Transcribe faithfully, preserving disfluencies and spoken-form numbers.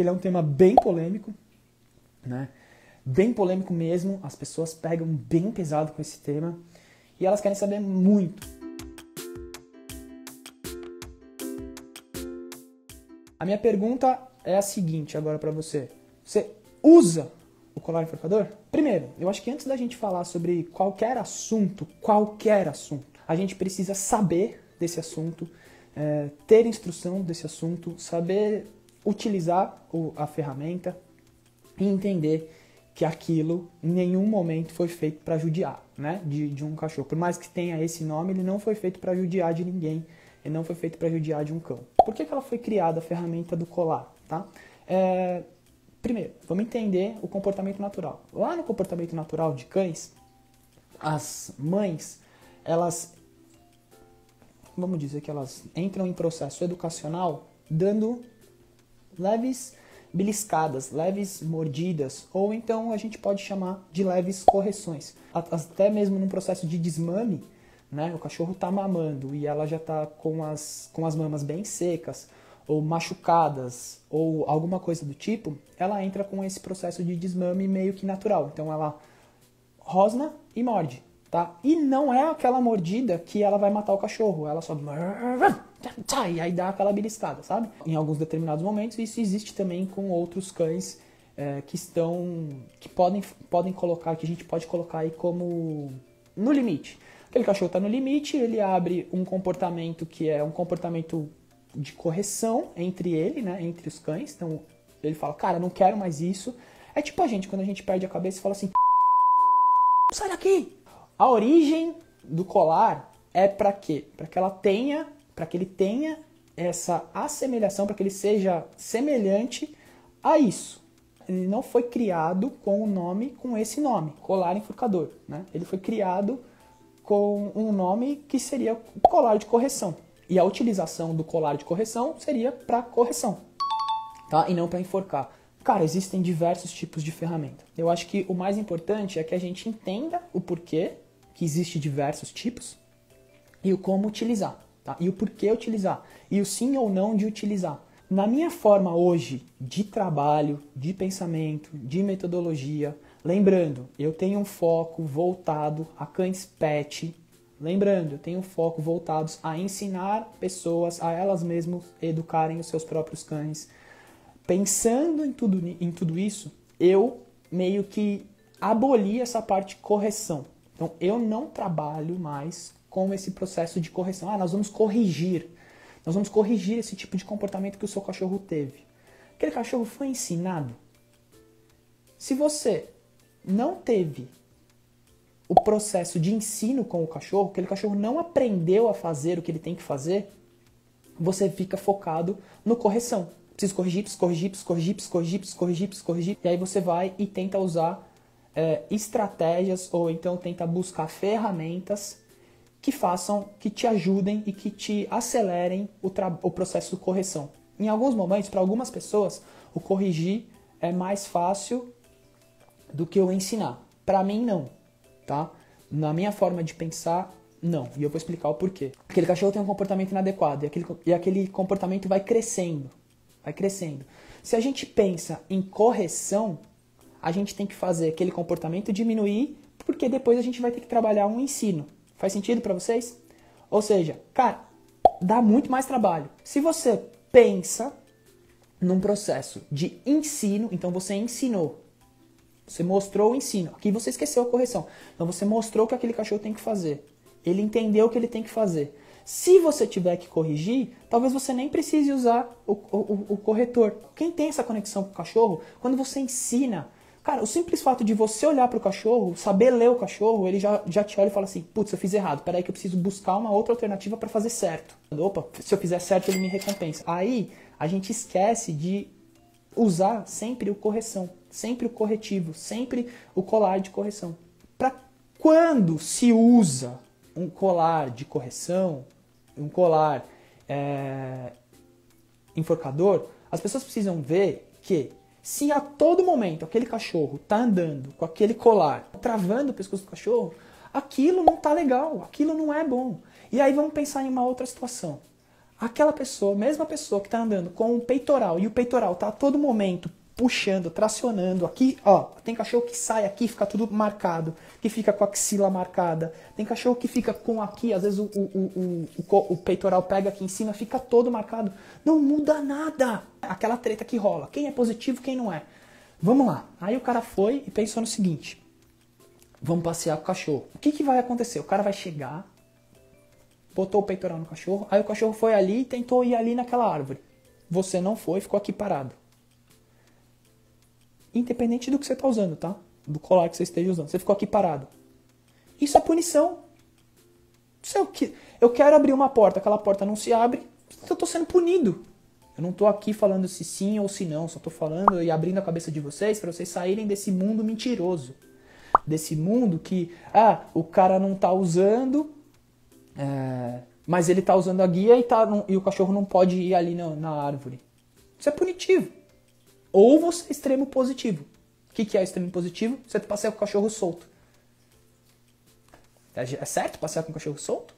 Ele é um tema bem polêmico, né? Bem polêmico mesmo, as pessoas pegam bem pesado com esse tema e elas querem saber muito. A minha pergunta é a seguinte agora para você. Você usa o colar enforcador? Primeiro, eu acho que antes da gente falar sobre qualquer assunto, qualquer assunto, a gente precisa saber desse assunto, é, ter instrução desse assunto, saber utilizar o, a ferramenta e entender que aquilo em nenhum momento foi feito para judiar, né, de, de um cachorro. Por mais que tenha esse nome, ele não foi feito para judiar de ninguém, ele não foi feito para judiar de um cão. Por que que ela foi criada, a ferramenta do colar, tá? É, primeiro, vamos entender o comportamento natural. Lá no comportamento natural de cães, as mães, elas, vamos dizer que elas entram em processo educacional dando leves beliscadas, leves mordidas, ou então a gente pode chamar de leves correções. Até mesmo num processo de desmame, né, o cachorro está mamando e ela já está com as, com as mamas bem secas, ou machucadas, ou alguma coisa do tipo, ela entra com esse processo de desmame meio que natural. Então ela rosna e morde, tá? E não é aquela mordida que ela vai matar o cachorro, ela só... e aí dá aquela beliscada, sabe? Em alguns determinados momentos, isso existe também com outros cães é, que estão... que podem, podem colocar, que a gente pode colocar aí como no limite. Aquele cachorro está no limite, ele abre um comportamento que é um comportamento de correção entre ele, né, entre os cães. Então ele fala, cara, não quero mais isso. É tipo a gente, quando a gente perde a cabeça e fala assim, sai daqui! A origem do colar é para quê? Para que ela tenha, para que ele tenha essa assemelhação, para que ele seja semelhante a isso. Ele não foi criado com o nome, com esse nome, colar enforcador, né? Ele foi criado com um nome que seria colar de correção. E a utilização do colar de correção seria para correção, tá? E não para enforcar. Cara, existem diversos tipos de ferramenta. Eu acho que o mais importante é que a gente entenda o porquê que existe diversos tipos e o como utilizar, tá? E o porquê utilizar, e o sim ou não de utilizar. Na minha forma hoje de trabalho, de pensamento, de metodologia, lembrando, eu tenho um foco voltado a cães pet. Lembrando, eu tenho foco voltados a ensinar pessoas a elas mesmas educarem os seus próprios cães. Pensando em tudo, em tudo isso, eu meio que aboli essa parte de correção. Então, eu não trabalho mais com esse processo de correção. Ah, nós vamos corrigir. Nós vamos corrigir esse tipo de comportamento que o seu cachorro teve. Aquele cachorro foi ensinado. Se você não teve o processo de ensino com o cachorro, aquele cachorro não aprendeu a fazer o que ele tem que fazer, você fica focado no correção. Preciso corrigir, preciso corrigir, preciso corrigir, preciso corrigir, preciso corrigir, preciso corrigir. E aí você vai e tenta usar é, estratégias, ou então tenta buscar ferramentas que façam, que te ajudem e que te acelerem o, o processo de correção. Em alguns momentos, para algumas pessoas, o corrigir é mais fácil do que o ensinar. Para mim, não. Tá? Na minha forma de pensar, não. E eu vou explicar o porquê. Aquele cachorro tem um comportamento inadequado e aquele, e aquele comportamento vai crescendo. Vai crescendo. Se a gente pensa em correção, a gente tem que fazer aquele comportamento diminuir, porque depois a gente vai ter que trabalhar um ensino. Faz sentido pra vocês? Ou seja, cara, dá muito mais trabalho. Se você pensa num processo de ensino, então você ensinou. Você mostrou o ensino. Aqui você esqueceu a correção. Então você mostrou o que aquele cachorro tem que fazer. Ele entendeu o que ele tem que fazer. Se você tiver que corrigir, talvez você nem precise usar o, o, o corretor. Quem tem essa conexão com o cachorro, quando você ensina... Cara, o simples fato de você olhar para o cachorro, saber ler o cachorro, ele já, já te olha e fala assim, putz, eu fiz errado, peraí que eu preciso buscar uma outra alternativa para fazer certo. Opa, se eu fizer certo ele me recompensa. Aí a gente esquece de usar sempre o correção. Sempre o corretivo, sempre o colar de correção. Para quando se usa um colar de correção, um colar é, enforcador, as pessoas precisam ver que se a todo momento aquele cachorro tá andando com aquele colar, travando o pescoço do cachorro, aquilo não tá legal, aquilo não é bom. E aí vamos pensar em uma outra situação. aquela pessoa, mesma pessoa que está andando com o peitoral e o peitoral está a todo momento puxando, tracionando, aqui, ó, tem cachorro que sai aqui, fica tudo marcado, que fica com a axila marcada, tem cachorro que fica com aqui, às vezes o, o, o, o, o peitoral pega aqui em cima, fica todo marcado, não muda nada, aquela treta que rola, quem é positivo, quem não é, vamos lá, aí o cara foi e pensou no seguinte, vamos passear com o cachorro, o que que vai acontecer, o cara vai chegar, botou o peitoral no cachorro, aí o cachorro foi ali e tentou ir ali naquela árvore, você não foi, ficou aqui parado, independente do que você está usando, tá? Do colar que você esteja usando. Você ficou aqui parado. Isso é punição. Isso é o que... Eu quero abrir uma porta, aquela porta não se abre, eu estou sendo punido. Eu não estou aqui falando se sim ou se não, só estou falando e abrindo a cabeça de vocês para vocês saírem desse mundo mentiroso. Desse mundo que, ah, o cara não está usando, é... mas ele está usando a guia e, tá, não... e o cachorro não pode ir ali na, na árvore. Isso é punitivo. Ou você é extremo positivo. O que, que é extremo positivo? Você passeia com o cachorro solto. É certo passear com o cachorro solto?